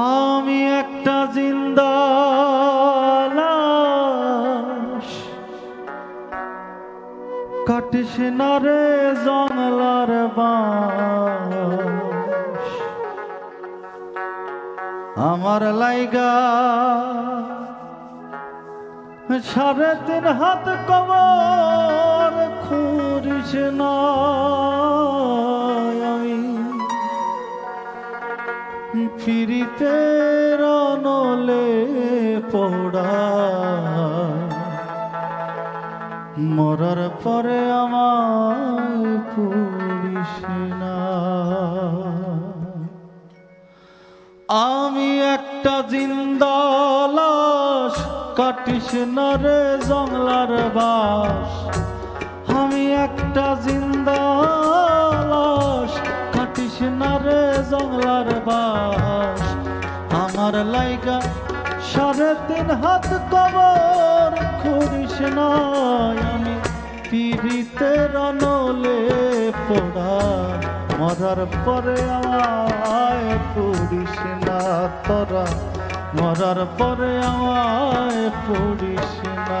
আমি একটা জিন্দা লাশ, কাটিস না রে জঙ্গলার বাঁশ, আমার লাইগা সাড়ে তিন হাত কবর খুঁড়িস না। আমি ফিরিতে রনলে পোড়া, মরার পরে আমায় পুড়িস না। আমি একটা জিন্দা লাশ, কাটিস না রে জঙ্গলার বাস, আমি একটা জিন্দা লাশ, কাটিস না রে জঙ্গলার বাস, আমার লাইগা সাড়ে তিন হাত কবর খুঁড়িস না। আমি পিড়িতে রনলে পোড়া, মরার পরে আমায় পুড়িস না তোরা, মরার পরে আমায় পুড়িস না।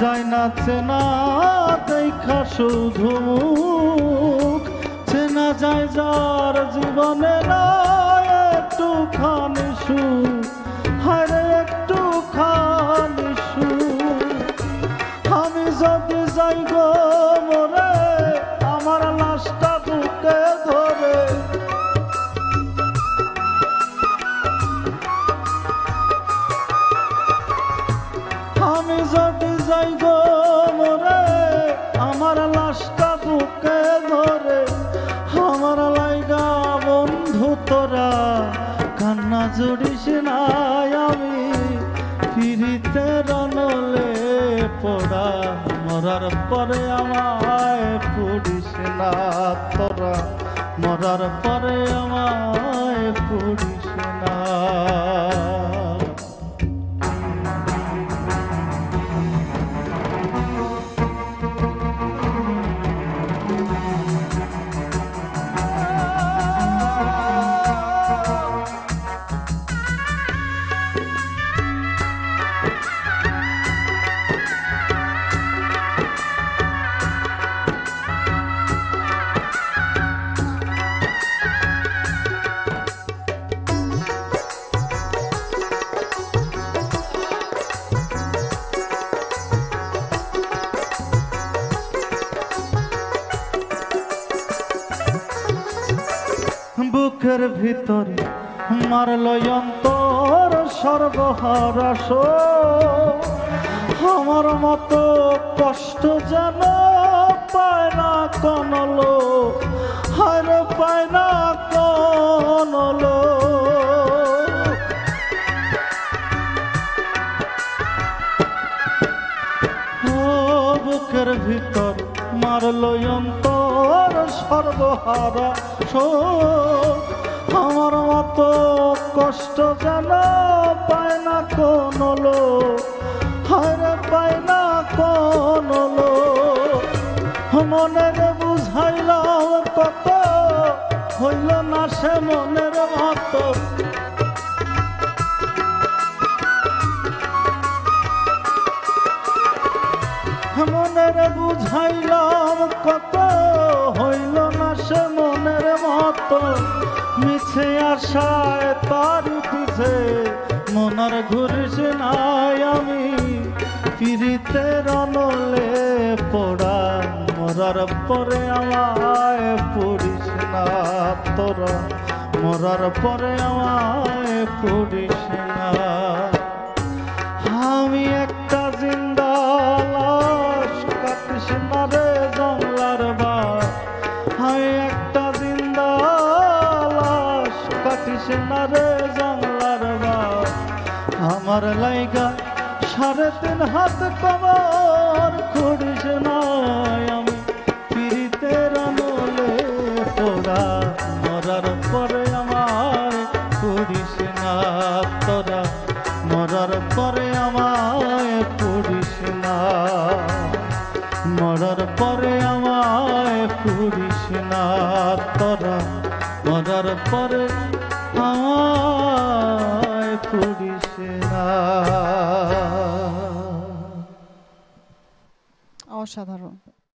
যায় নাচে না দেখা শুধু, চেনা যায় যার জীবনে না একটু খান সুখ, হায় রে একটু খান সুখ। আমি যদি যাই গো মরে, আমার লাশটা বুকে ধরে, আমি যদি যাই গো মরে, আমার লাশটা বুকে ধরে, আমার লাইগা বন্ধু তোরা কান্না জুড়িস না। আমি ফিরিতে রনলে পোড়া, মরার পরে আমায় পুড়িস না তোরা, মরার পরে আমায় পুড়িস না। বুকের ভিতরে মারলো অন্তর সর্বহারা শোক, আমার মতো কষ্ট যেন পায় না কোন লোক, আর পায় না কোন লোক। বুকের ভিতর মারলো অন্তর সর্বহারা শোক, আমার মতো কষ্ট যেন পায় না কোন লোক, হায়রে পায় না কোন লোক। মনের বুঝাইলাম কত, হইল না সে মনের মতো, মনের বুঝাইলাম কত হইল না সে মনের মতো মিছে আশায় তার পিছে মনের ঘুরিস নাই আমি পিড়িতে রনলে পড়া মরার পরে আমায় পড়িস না তোরা মরার পরে আমায় পড়িস না আমি একটা জিন্দা লাশ কাটিস না রে জঙ্গলার বাস আমি একটা জিন্দা লাশ কাটিস না রে জঙ্গলার বাস আমার লাইগা সাড়ে তিন হাত কবর খুঁড়িস না আমি পিড়িতে রানলে তোরা মরার পরে আমার খুঁড়িস না তোরা মরার পরে আমায় পুরিস না মরার পরে আমায় পুরিস না তোরা মরার পরে আমায় পুরিস না। অসাধারণ।